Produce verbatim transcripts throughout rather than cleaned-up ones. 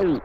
Ooh. Yeah.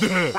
Oh!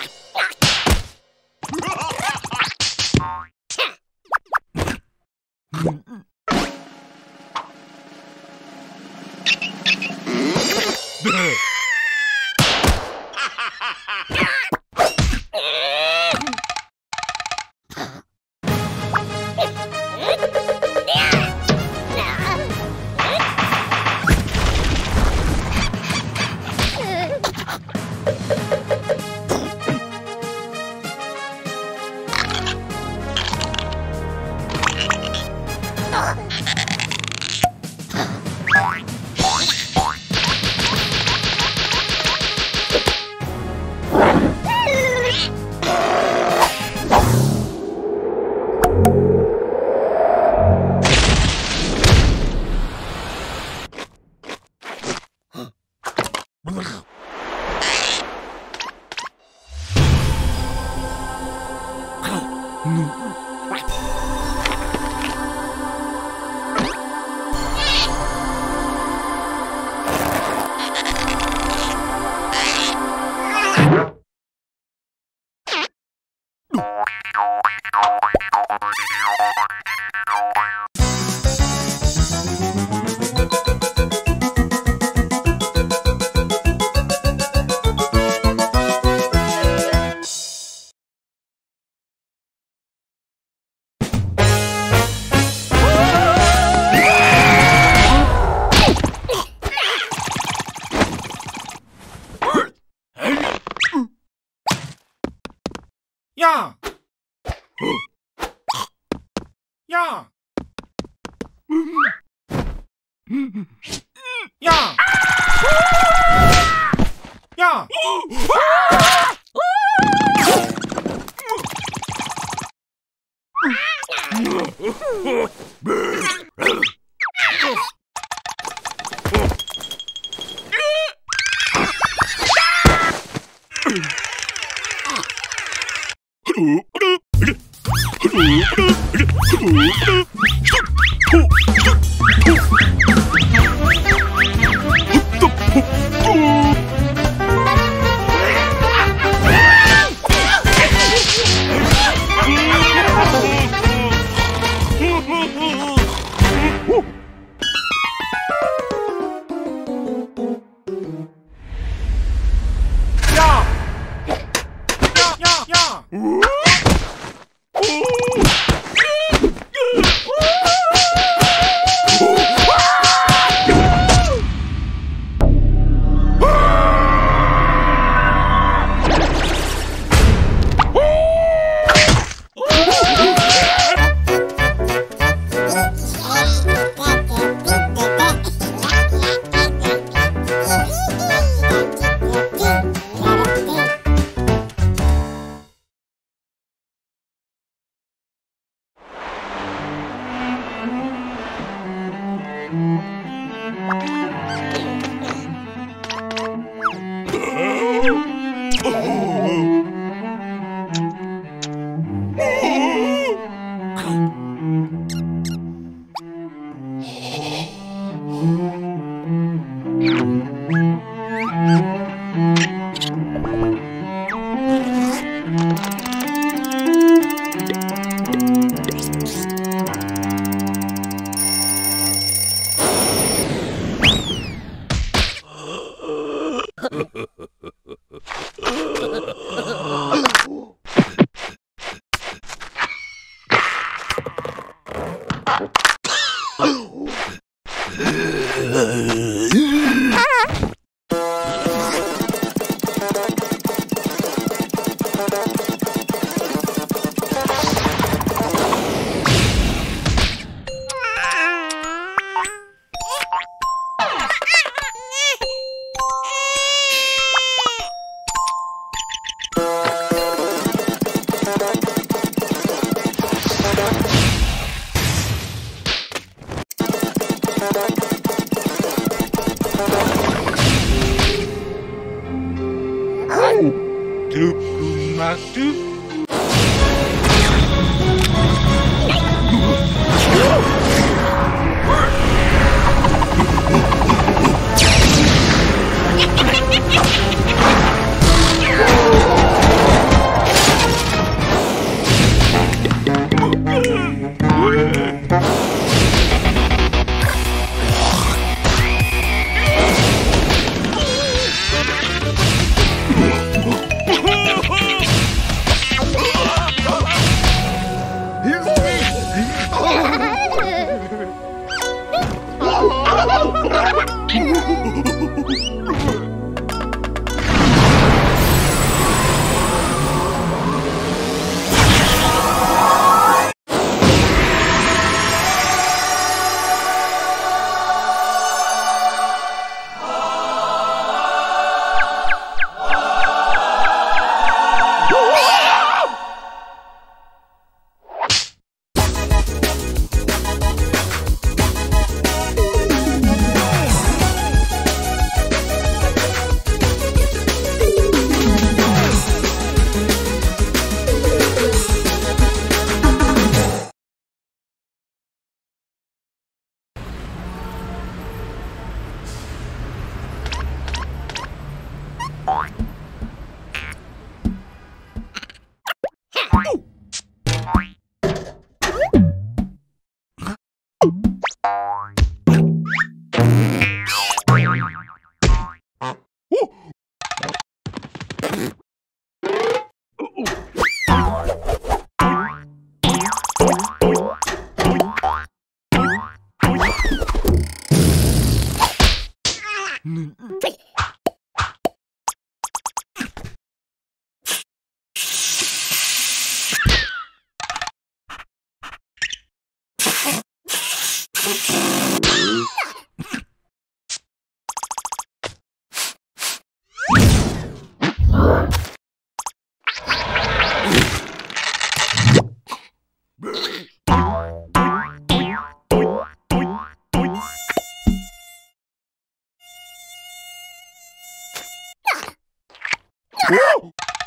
Whoa! Whoa! Whoa! Whoa! Whoa!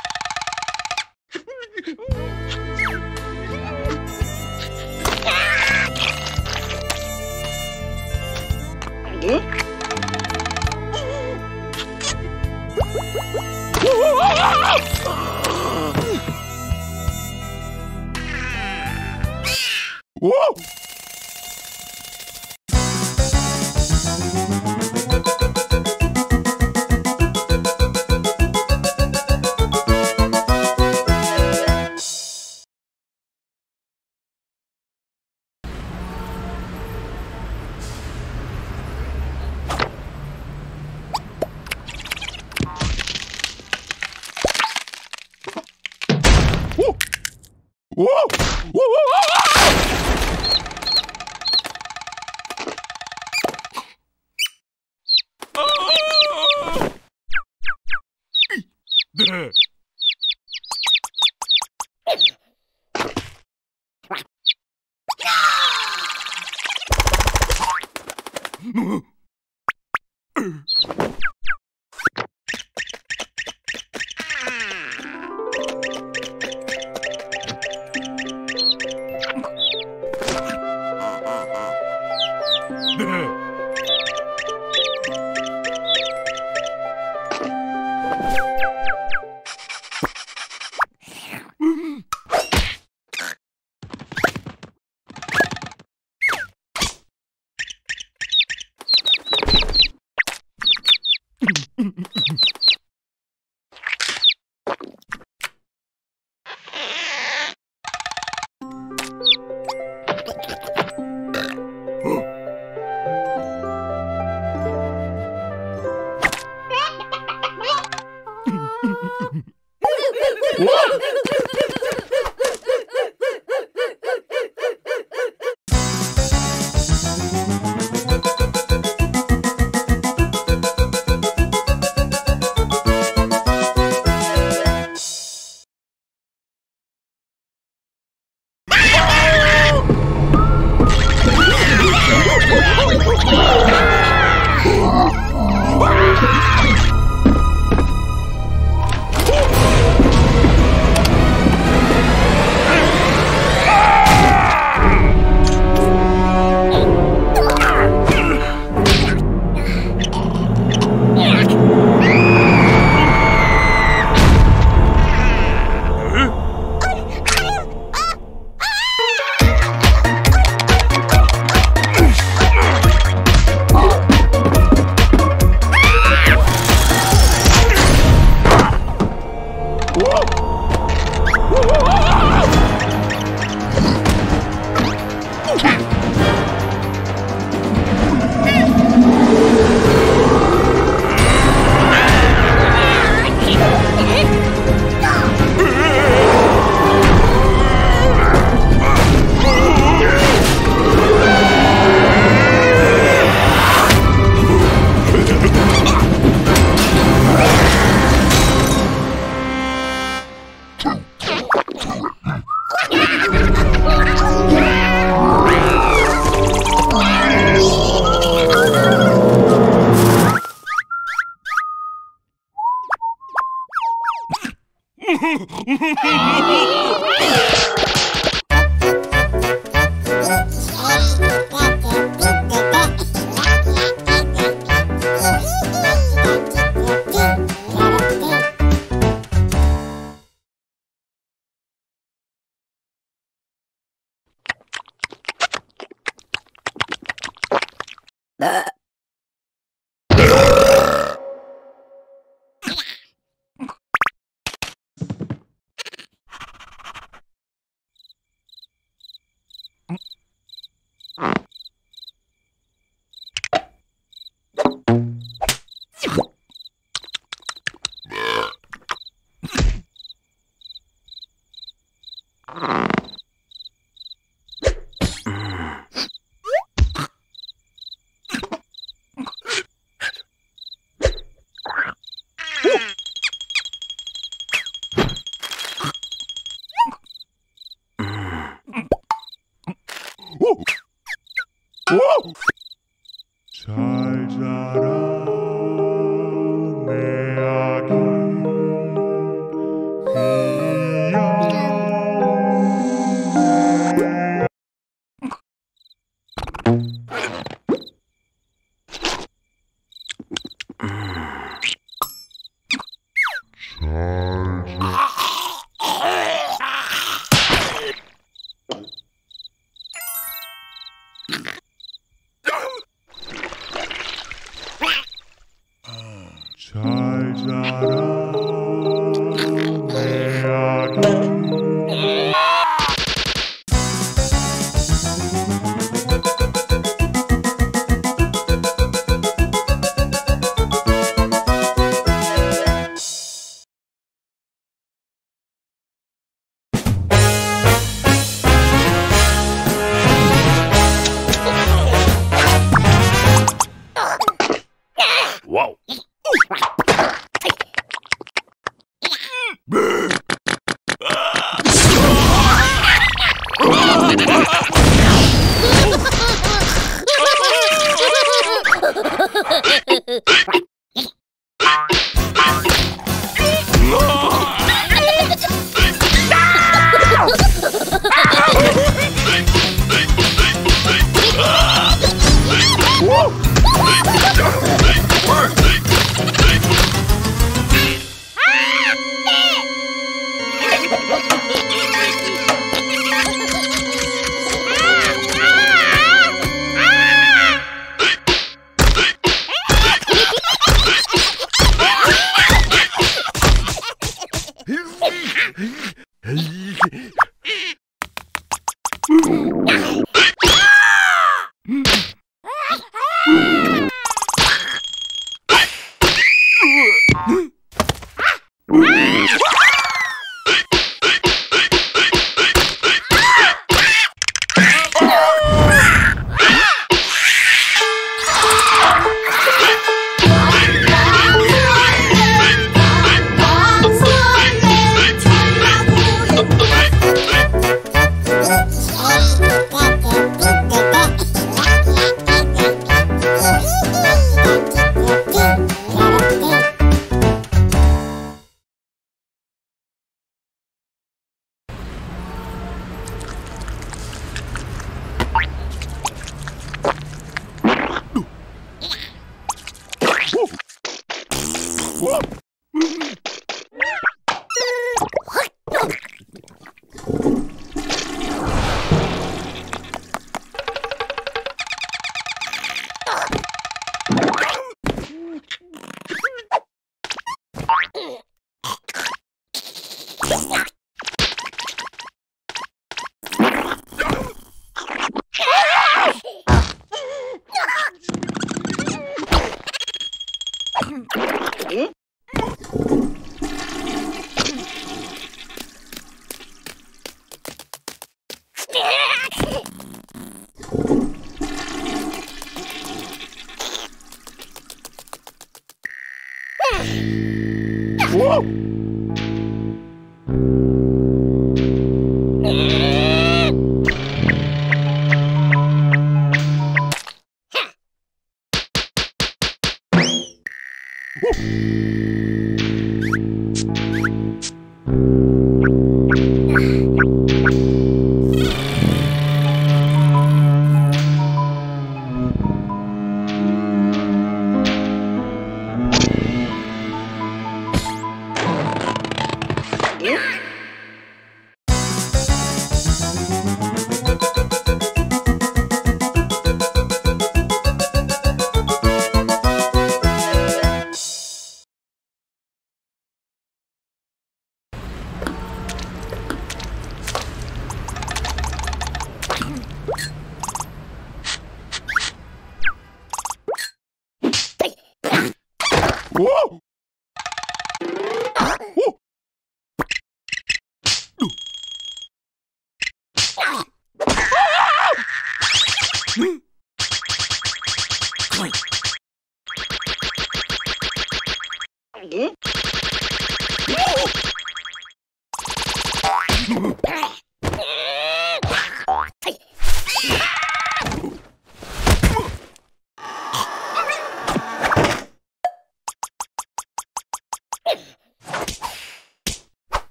Whoa! Whoa! Whoa! Whoa!